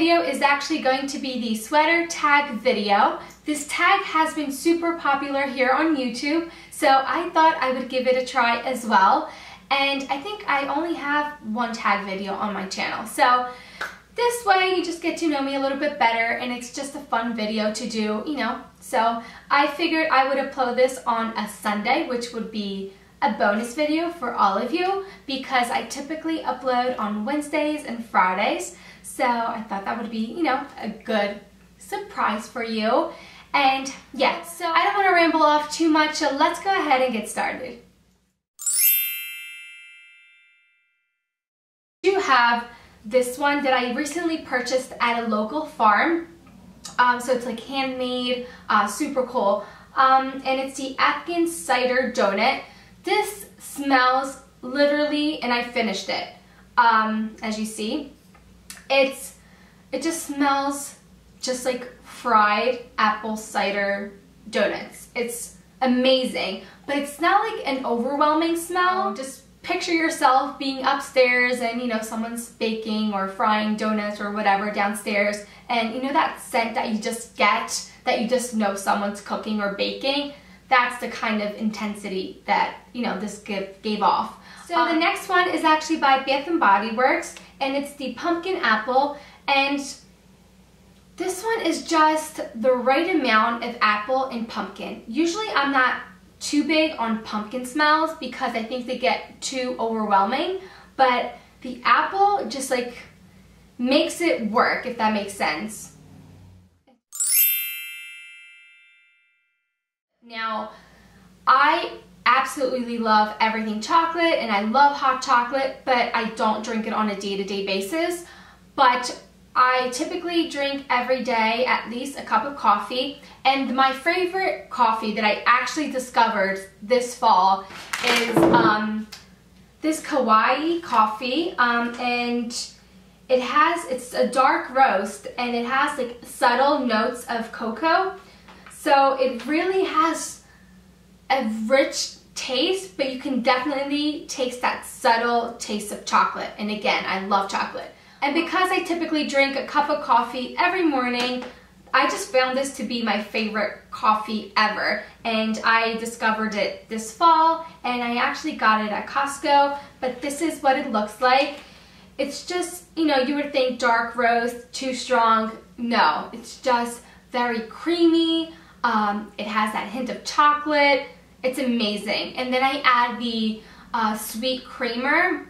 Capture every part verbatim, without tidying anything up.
video is actually going to be the sweater tag video. This tag has been super popular here on YouTube, so I thought I would give it a try as well. And I think I only have one tag video on my channel. So this way you just get to know me a little bit better, and it's just a fun video to do, you know. So I figured I would upload this on a Sunday, which would be a bonus video for all of you, because I typically upload on Wednesdays and Fridays. So I thought that would be, you know, a good surprise for you. And yeah, so I don't want to ramble off too much, so let's go ahead and get started. I do have this one that I recently purchased at a local farm. Um, so it's like handmade, uh, super cool. Um, and it's the Atkins Cider Donut. This smells literally, and I finished it, um, as you see. It's, it just smells just like fried apple cider donuts. It's amazing, but it's not like an overwhelming smell. Just picture yourself being upstairs and, you know, someone's baking or frying donuts or whatever downstairs, and you know that scent that you just get, that you just know someone's cooking or baking. That's the kind of intensity that, you know, this gift gave off. So um, the next one is actually by Bath and Body Works, and it's the pumpkin apple, and this one is just the right amount of apple and pumpkin. Usually I'm not too big on pumpkin smells because I think they get too overwhelming, but the apple just like makes it work, if that makes sense. Now, I absolutely love everything chocolate, and I love hot chocolate, but I don't drink it on a day-to-day basis. But I typically drink every day at least a cup of coffee, and my favorite coffee that I actually discovered this fall is um, this Kauai Coffee, um, and it has, it's a dark roast, and it has like subtle notes of cocoa. So it really has a rich taste, but you can definitely taste that subtle taste of chocolate. And again, I love chocolate. And because I typically drink a cup of coffee every morning, I just found this to be my favorite coffee ever. And I discovered it this fall, and I actually got it at Costco, but this is what it looks like. It's just, you know, you would think dark roast, too strong. No, it's just very creamy. Um, it has that hint of chocolate. It's amazing. And then I add the uh, sweet creamer,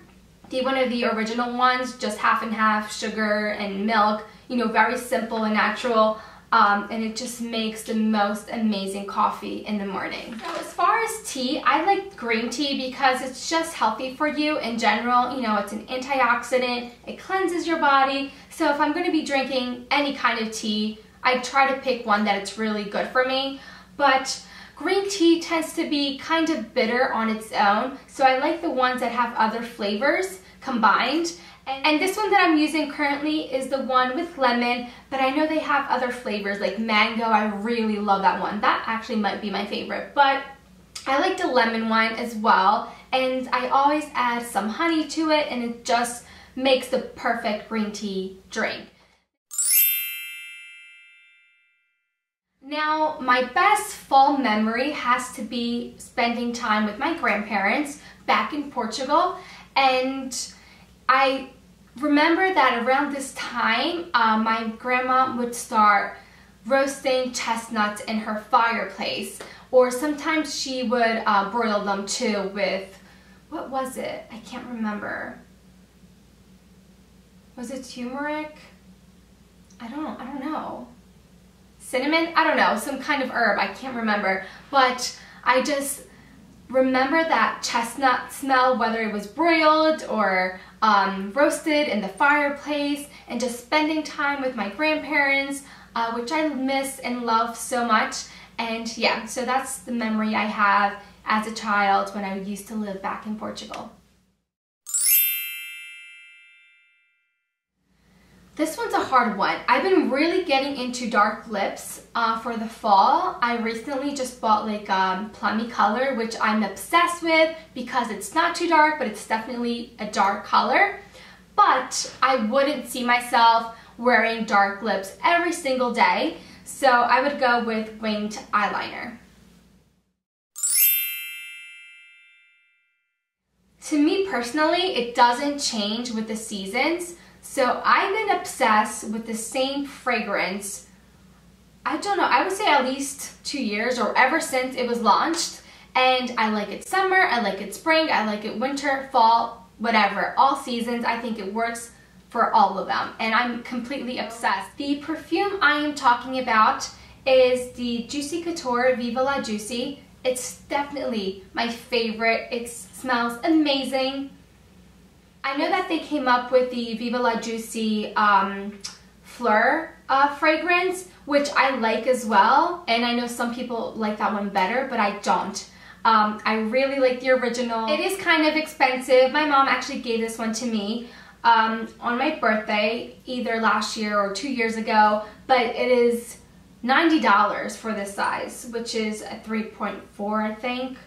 the one of the original ones, just half and half sugar and milk, you know, very simple and natural. Um, and it just makes the most amazing coffee in the morning. So as far as tea, I like green tea because it's just healthy for you in general. You know, it's an antioxidant, it cleanses your body. So if I'm gonna be drinking any kind of tea, I try to pick one that it's really good for me, but green tea tends to be kind of bitter on its own, so I like the ones that have other flavors combined. And this one that I'm using currently is the one with lemon, but I know they have other flavors like mango. I really love that one. That actually might be my favorite, but I like the lemon one as well, and I always add some honey to it, and it just makes the perfect green tea drink. Now, my best fall memory has to be spending time with my grandparents back in Portugal, and I remember that around this time uh, my grandma would start roasting chestnuts in her fireplace, or sometimes she would uh, broil them too with, what was it? I can't remember. Was it turmeric? I don't, I don't know. Cinnamon? I don't know, some kind of herb, I can't remember, but I just remember that chestnut smell, whether it was broiled or um, roasted in the fireplace, and just spending time with my grandparents, uh, which I miss and love so much. And yeah, so that's the memory I have as a child when I used to live back in Portugal. This one's a hard one. I've been really getting into dark lips uh, for the fall. I recently just bought like um, plummy color, which I'm obsessed with because it's not too dark, but it's definitely a dark color. But I wouldn't see myself wearing dark lips every single day. So I would go with winged eyeliner. To me personally, it doesn't change with the seasons. So I've been obsessed with the same fragrance, I don't know, I would say at least two years or ever since it was launched. And I like it summer, I like it spring, I like it winter, fall, whatever, all seasons. I think it works for all of them and I'm completely obsessed. The perfume I am talking about is the Juicy Couture Viva La Juicy. It's definitely my favorite. It smells amazing. I know that they came up with the Viva La Juicy um, Fleur uh, fragrance, which I like as well, and I know some people like that one better, but I don't. Um, I really like the original. It is kind of expensive. My mom actually gave this one to me um, on my birthday, either last year or two years ago, but it is ninety dollars for this size, which is a three point four, I think,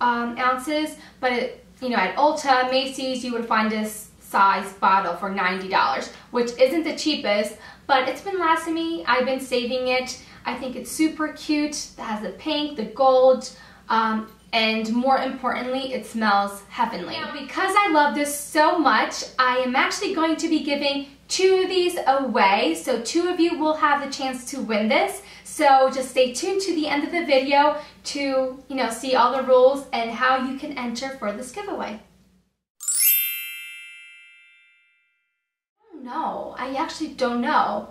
um, ounces, but it you know, at Ulta, Macy's, you would find this size bottle for ninety dollars, which isn't the cheapest, but it's been lasting me. I've been saving it. I think it's super cute. It has the pink, the gold, um, and more importantly, it smells heavenly. Now, because I love this so much, I am actually going to be giving two of these away, so two of you will have the chance to win this. So just stay tuned to the end of the video to, you know, see all the rules and how you can enter for this giveaway. No, I actually don't know.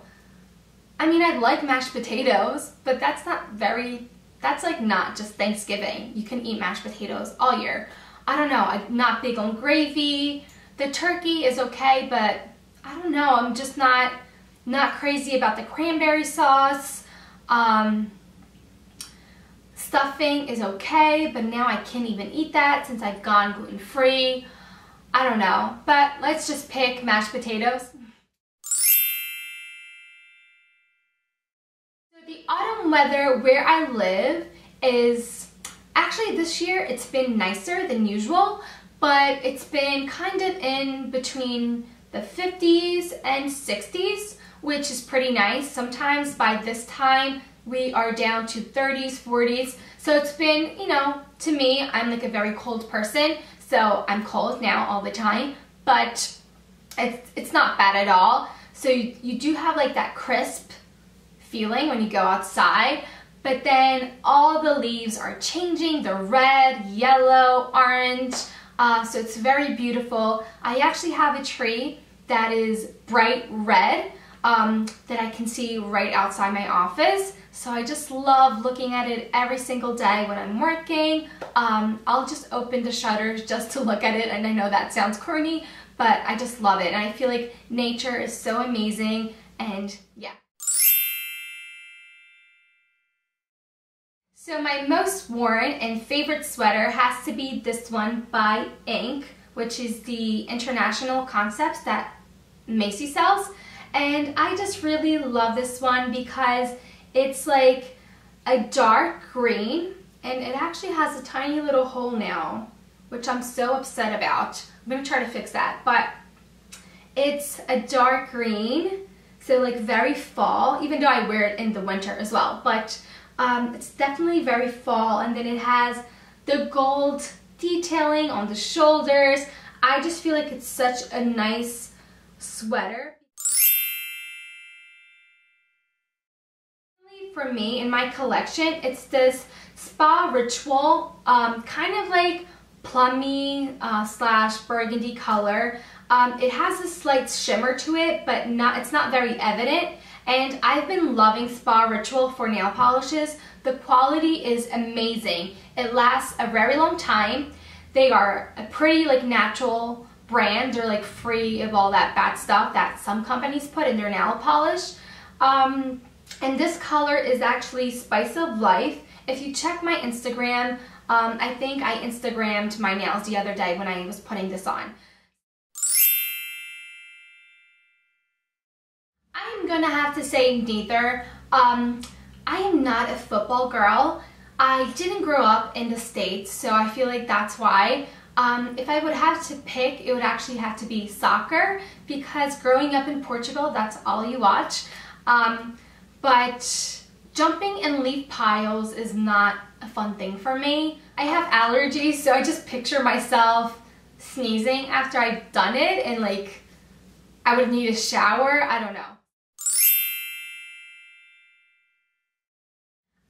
I mean, I like mashed potatoes, but that's not very, that's like not just Thanksgiving. You can eat mashed potatoes all year. I don't know, I'm not big on gravy. The turkey is okay, but I don't know, I'm just not, not crazy about the cranberry sauce. Um, stuffing is okay, but now I can't even eat that since I've gone gluten-free. I don't know, but let's just pick mashed potatoes. So the autumn weather where I live is, actually this year it's been nicer than usual, but it's been kind of in between the fifties and sixties. Which is pretty nice. Sometimes by this time we are down to thirties, forties. So it's been, you know, to me, I'm like a very cold person, so I'm cold now all the time, but it's, it's not bad at all. So you, you do have like that crisp feeling when you go outside, but then all the leaves are changing, they're red, yellow, orange, uh, so it's very beautiful. I actually have a tree that is bright red, Um, that I can see right outside my office. So I just love looking at it every single day when I'm working. Um, I'll just open the shutters just to look at it, and I know that sounds corny, but I just love it. And I feel like nature is so amazing, and yeah. So my most worn and favorite sweater has to be this one by Inc, which is the international concepts that Macy's sells. And I just really love this one because it's like a dark green, and it actually has a tiny little hole now, which I'm so upset about. I'm gonna try to fix that, but it's a dark green, so like very fall, even though I wear it in the winter as well, but um, it's definitely very fall, and then it has the gold detailing on the shoulders. I just feel like it's such a nice sweater. For me, in my collection, it's this Spa Ritual, um, kind of like plummy uh, slash burgundy color. Um, it has a slight shimmer to it, but not it's not very evident. And I've been loving Spa Ritual for nail polishes. The quality is amazing. It lasts a very long time. They are a pretty like natural brand. They're like free of all that bad stuff that some companies put in their nail polish. Um, And this color is actually Spice Of Life. If you check my Instagram, um, I think I Instagrammed my nails the other day when I was putting this on. I'm gonna have to say neither. Um, I am not a football girl. I didn't grow up in the States, so I feel like that's why. Um, if I would have to pick, it would actually have to be soccer, because growing up in Portugal, that's all you watch. Um, but jumping in leaf piles is not a fun thing for me. I have allergies, so I just picture myself sneezing after I've done it, and like I would need a shower. I don't know.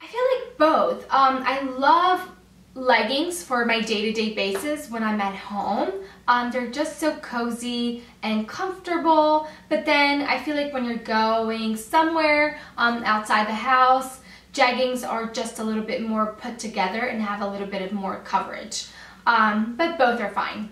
I feel like both. Um, I love leggings for my day-to-day basis when I'm at home. Um, they're just so cozy and comfortable, but then I feel like when you're going somewhere um, outside the house, jeggings are just a little bit more put together and have a little bit of more coverage. Um, but both are fine.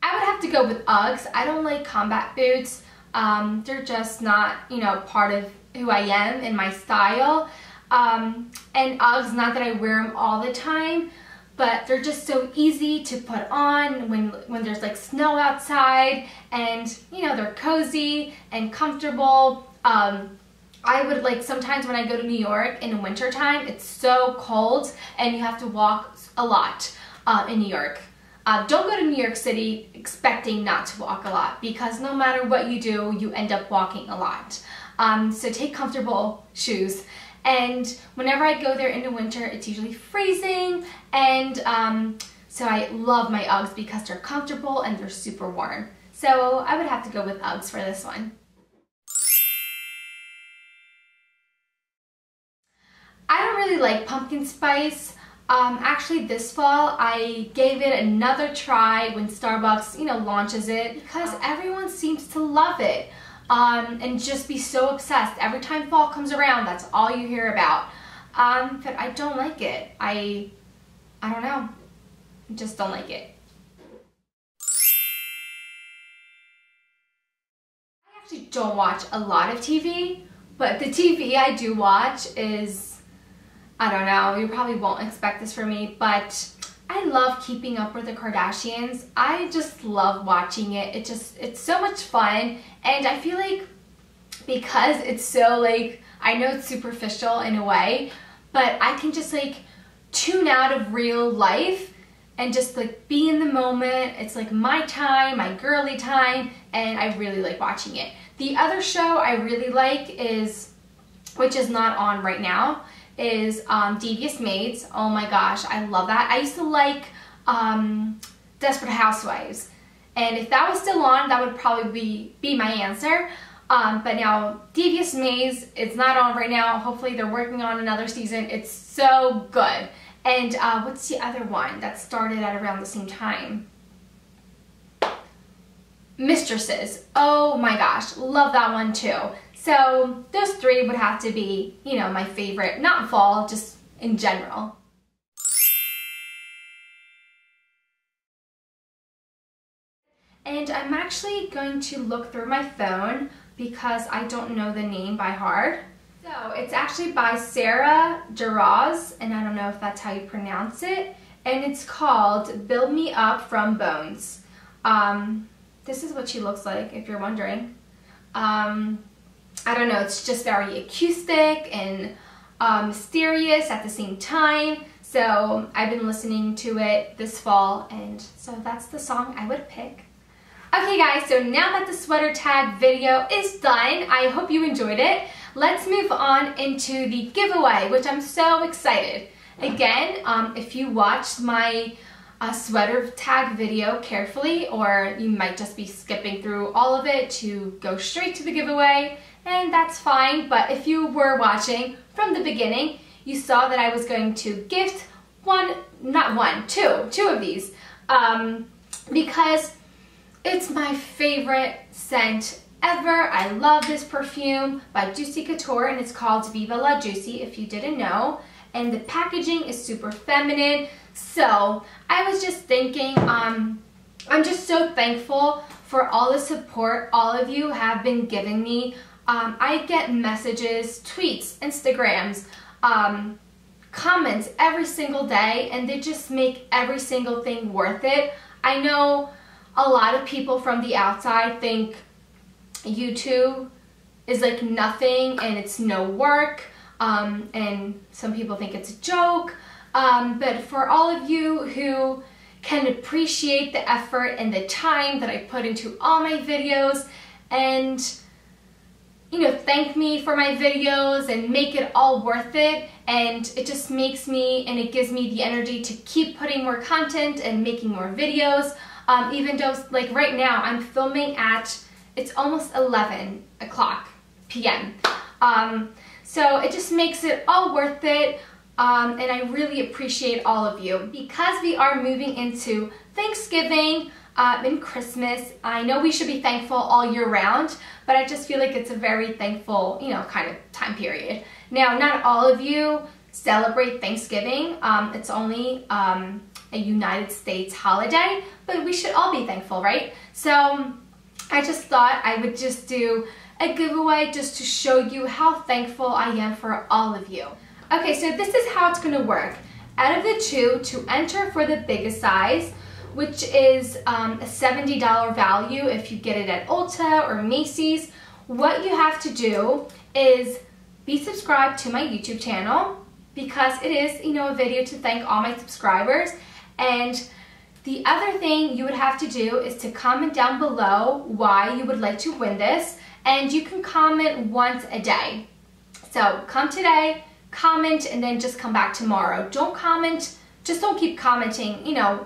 I would have to go with Uggs. I don't like combat boots. Um, they're just not, you know, part of who I am and my style. Um, and Uggs, not that I wear them all the time, but they're just so easy to put on when, when there's like snow outside, and you know, they're cozy and comfortable. Um, I would like sometimes when I go to New York in the winter time, it's so cold and you have to walk a lot uh, in New York. Uh, don't go to New York City expecting not to walk a lot, because no matter what you do, you end up walking a lot. Um, so take comfortable shoes. And whenever I go there in the winter, it's usually freezing. And um, so I love my Uggs because they're comfortable and they're super warm. So I would have to go with Uggs for this one. I don't really like pumpkin spice. Um, actually this fall, I gave it another try when Starbucks, you know, launches it, because everyone seems to love it. Um, and just be so obsessed. Every time fall comes around, that's all you hear about. Um, but I don't like it. I, I don't know. I just don't like it. I actually don't watch a lot of T V, but the T V I do watch is, I don't know, you probably won't expect this from me, but I love Keeping Up With The Kardashians. I just love watching it. It just, it's so much fun. And I feel like because it's so like, I know it's superficial in a way, but I can just like tune out of real life and just like be in the moment. It's like my time, my girly time, and I really like watching it. The other show I really like is, which is not on right now, is um, Devious Maids. Oh my gosh, I love that. I used to like um, Desperate Housewives, and if that was still on, that would probably be, be my answer. Um, but now Devious Maids, it's not on right now. Hopefully they're working on another season. It's so good. And uh, what's the other one that started at around the same time? Mistresses. Oh my gosh, love that one too. So those three would have to be, you know, my favorite, not fall, just in general. And I'm actually going to look through my phone because I don't know the name by heart. So it's actually by Sarah Jarosz, and I don't know if that's how you pronounce it. And it's called Build Me Up From Bones. Um, this is what she looks like, if you're wondering. Um, I don't know, it's just very acoustic and uh, mysterious at the same time. So I've been listening to it this fall, and so that's the song I would pick. Okay guys, so now that the sweater tag video is done, I hope you enjoyed it. Let's move on into the giveaway, which I'm so excited. Again, um, if you watched my uh, sweater tag video carefully, or you might just be skipping through all of it to go straight to the giveaway, and that's fine. But if you were watching from the beginning, you saw that I was going to gift one, not one, two, two of these, um, because it's my favorite scent ever. I love this perfume by Juicy Couture, and it's called Viva La Juicy, if you didn't know. And the packaging is super feminine. So I was just thinking, um, I'm just so thankful for all the support all of you have been giving me. Um, I get messages, tweets, Instagrams, um, comments every single day, and they just make every single thing worth it. I know a lot of people from the outside think YouTube is like nothing and it's no work. um, and some people think it's a joke, um, but for all of you who can appreciate the effort and the time that I put into all my videos and, you know, thank me for my videos and make it all worth it, and it just makes me and it gives me the energy to keep putting more content and making more videos, um, even though, like, right now I'm filming at, it's almost eleven o'clock p m Um, so it just makes it all worth it. Um, and I really appreciate all of you. Because we are moving into Thanksgiving um, and Christmas, I know we should be thankful all year round, but I just feel like it's a very thankful, you know, kind of time period. Now, not all of you celebrate Thanksgiving. Um, it's only um, a United States holiday, but we should all be thankful, right? So I just thought I would just do a giveaway just to show you how thankful I am for all of you. Okay, so this is how it's gonna work. Out of the two, to enter for the biggest size, which is um, a seventy dollar value if you get it at Ulta or Macy's, what you have to do is be subscribed to my YouTube channel, because it is, you know, a video to thank all my subscribers. And the other thing you would have to do is to comment down below why you would like to win this, and you can comment once a day. So come today, comment, and then just come back tomorrow. Don't comment, just don't keep commenting, you know,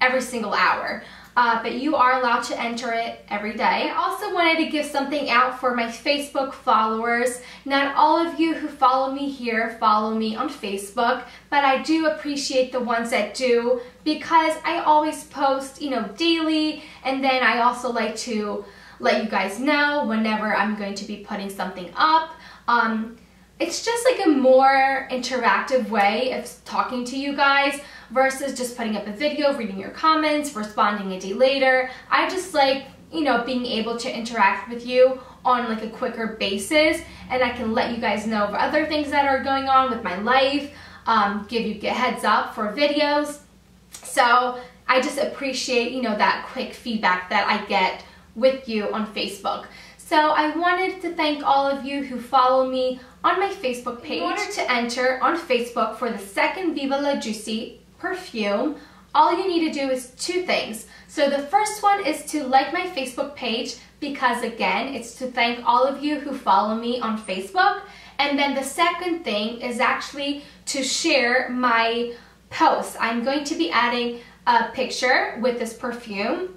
every single hour. Uh, but you are allowed to enter it every day. I also wanted to give something out for my Facebook followers. Not all of you who follow me here follow me on Facebook, but I do appreciate the ones that do, because I always post, you know, daily, and then I also like to let you guys know whenever I'm going to be putting something up. Um, It's just like a more interactive way of talking to you guys versus just putting up a video, reading your comments, responding a day later. I just like, you know, being able to interact with you on like a quicker basis, and I can let you guys know of other things that are going on with my life, um, give you a heads up for videos. So I just appreciate, you know, that quick feedback that I get with you on Facebook. So I wanted to thank all of you who follow me on my Facebook page. In order to enter on Facebook for the second Viva La Juicy perfume, all you need to do is two things. So the first one is to like my Facebook page, because again, it's to thank all of you who follow me on Facebook. And then the second thing is actually to share my post. I'm going to be adding a picture with this perfume,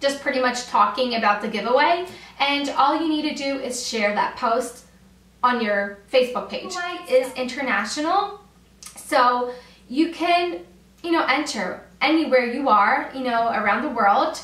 just pretty much talking about the giveaway. And all you need to do is share that post on your Facebook page. It is international, so you can, you know, enter anywhere you are, you know, around the world.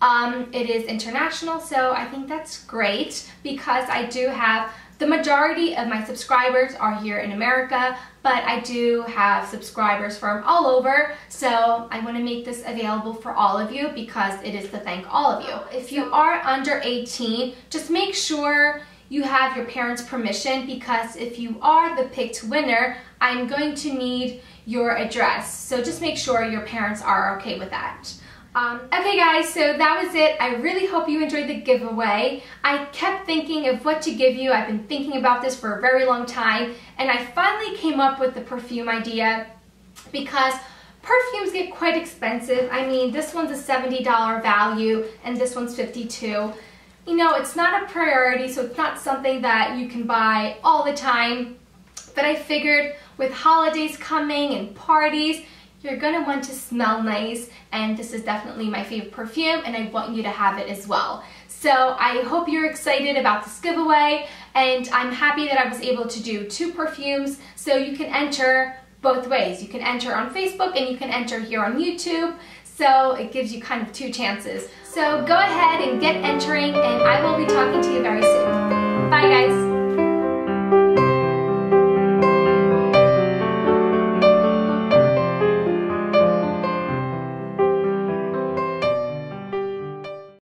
Um, it is international, so I think that's great, because I do have the majority of my subscribers are here in America, but I do have subscribers from all over, so I want to make this available for all of you, because it is to thank all of you. If you are under eighteen, just make sure you have your parents' permission, because if you are the picked winner, I'm going to need your address. So just make sure your parents are okay with that. Um, okay guys, so that was it. I really hope you enjoyed the giveaway. I kept thinking of what to give you. I've been thinking about this for a very long time, and I finally came up with the perfume idea, because perfumes get quite expensive. I mean, this one's a seventy dollar value and this one's fifty-two dollars. You know, it's not a priority, so it's not something that you can buy all the time, but I figured with holidays coming and parties, you're gonna want to smell nice, and this is definitely my favorite perfume, and I want you to have it as well. So I hope you're excited about this giveaway, and I'm happy that I was able to do two perfumes, so you can enter both ways. You can enter on Facebook and you can enter here on YouTube, so it gives you kind of two chances. So go ahead and get entering, and I will be talking to you very soon. Bye guys!